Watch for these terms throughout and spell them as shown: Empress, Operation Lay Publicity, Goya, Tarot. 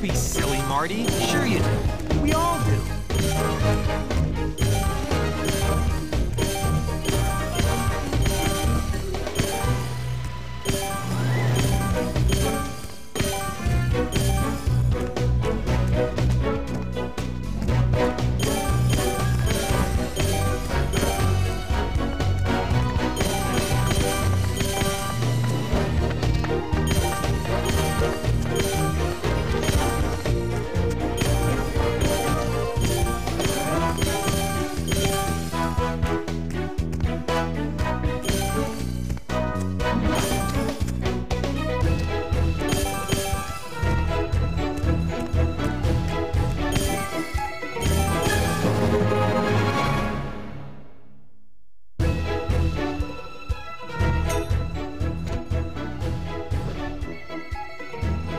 Don't be silly, Marty. Sure you do. We all do.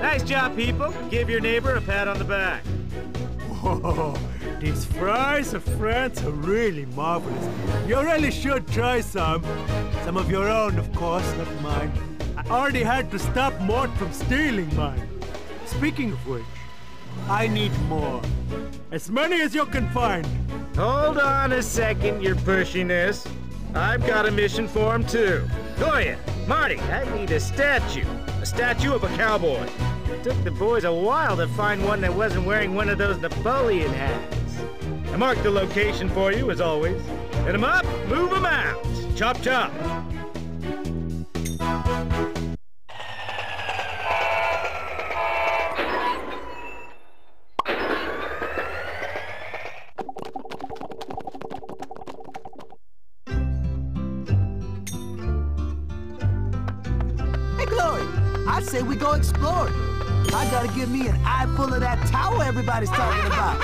Nice job, people. Give your neighbor a pat on the back. Whoa, these fries of France are really marvelous. You really should try some. Some of your own, of course, not mine. I already had to stop Mort from stealing mine. Speaking of which, I need more. As many as you can find. Hold on a second, your pushiness. I've got a mission for him, too. Goya, Marty, I need a statue. A statue of a cowboy. It took the boys a while to find one that wasn't wearing one of those Napoleon hats. I marked the location for you, as always. Hit 'em up, move 'em out. Chop, chop. Hey, Glory, I say we go explore. I gotta give me an eye full of that tower everybody's talking about.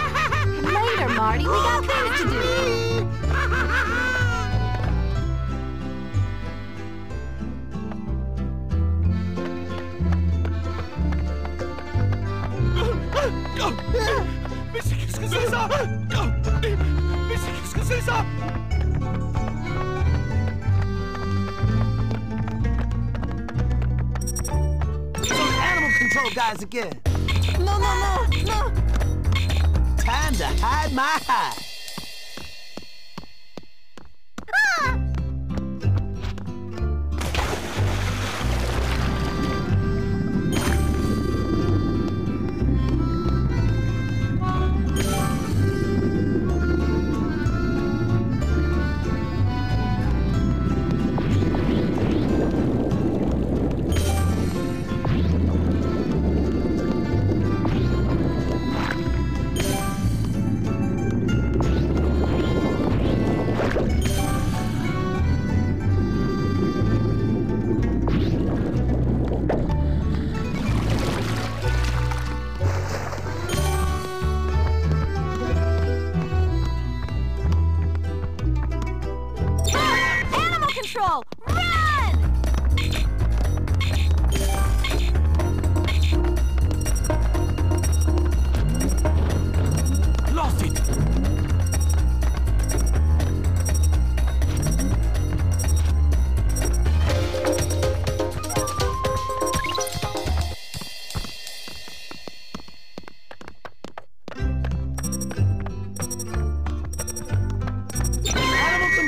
Later, Marty. We got things to do. Guys again. No. Time to hide my hide. Ah.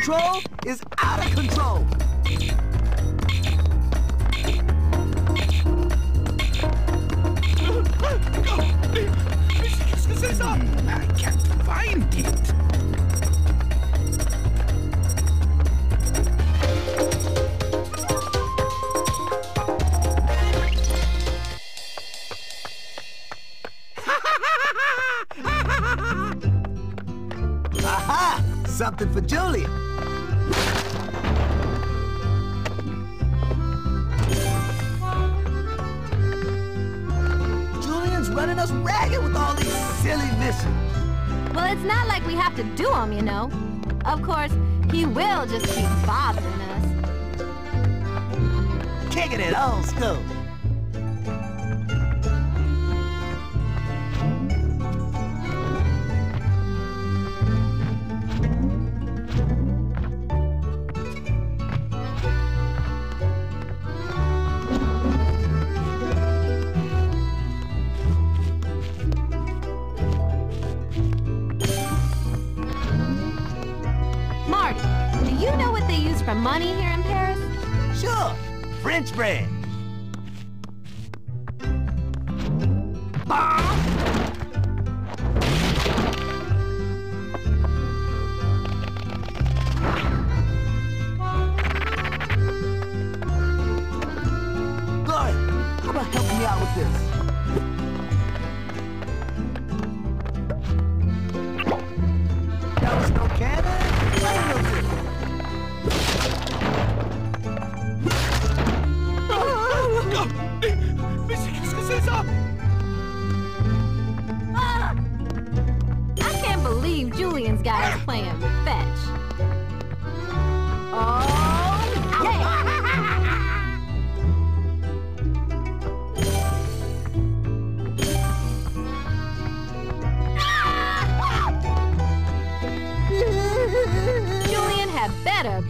Control is out of control. I can't find it. Aha! Something for Julia. Running us ragged with all these silly missions. Well, it's not like we have to do them, you know. Of course, he will just keep bothering us. Kicking it old school. for money here in Paris? Sure. French bread.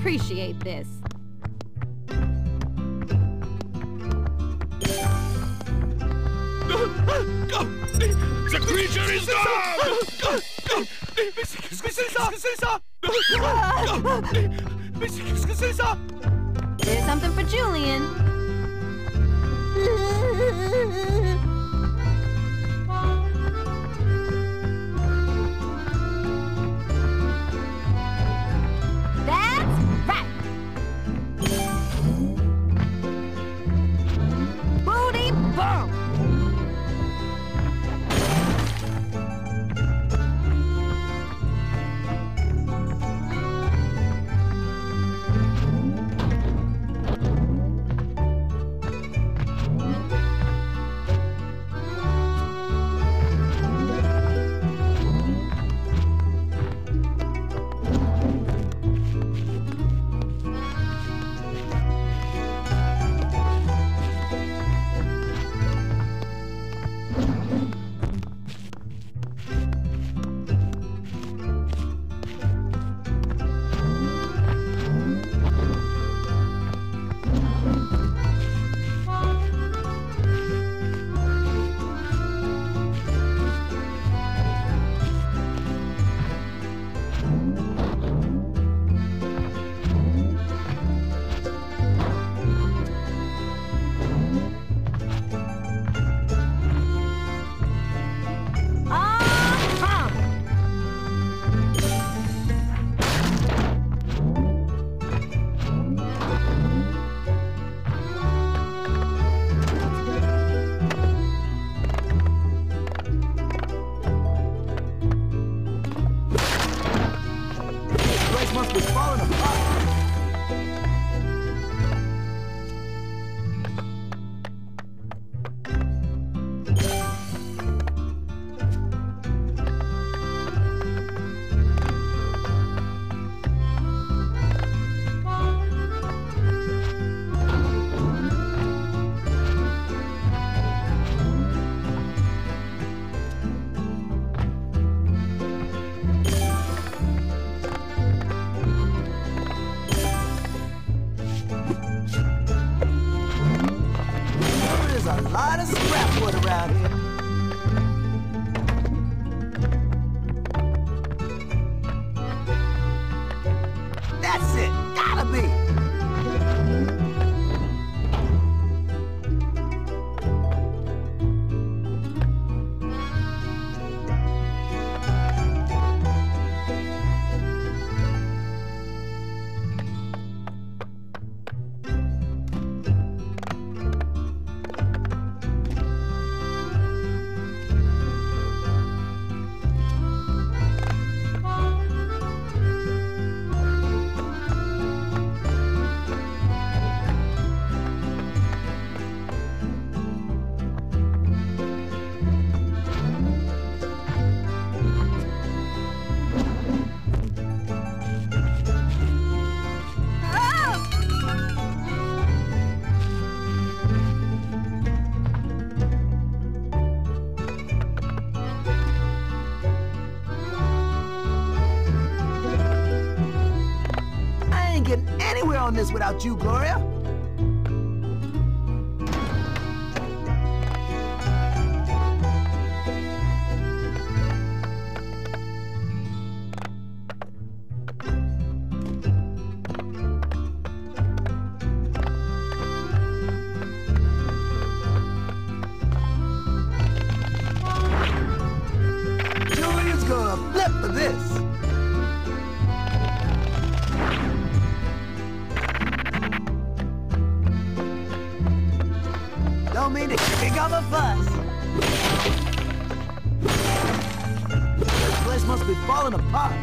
Appreciate this. The creature is gone! There's something for Julian. On this without you, Gloria. ready to kick off a fuss. This place must be falling apart.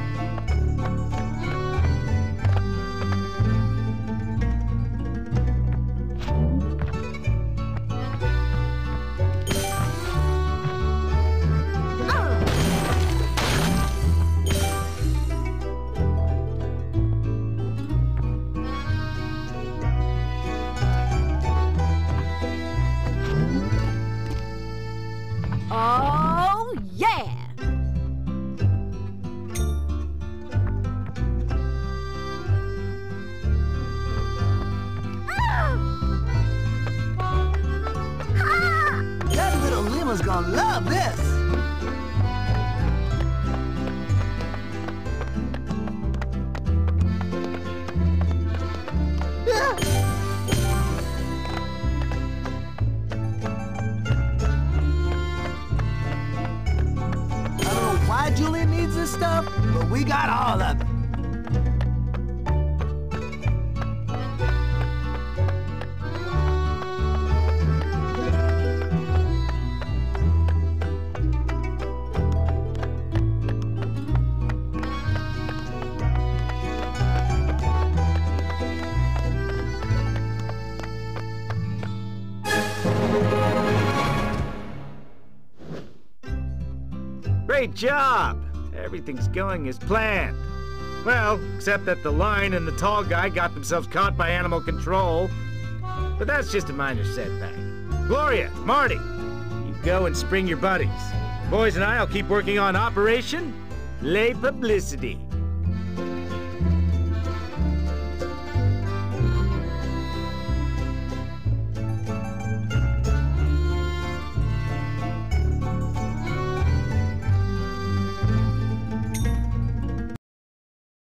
Gonna love this. I don't know why Julia needs this stuff, but we got all of it. Great job! Everything's going as planned. Well, except that the lion and the tall guy got themselves caught by animal control. But that's just a minor setback. Gloria, Marty, you go and spring your buddies. The boys and I'll keep working on Operation Lay Publicity.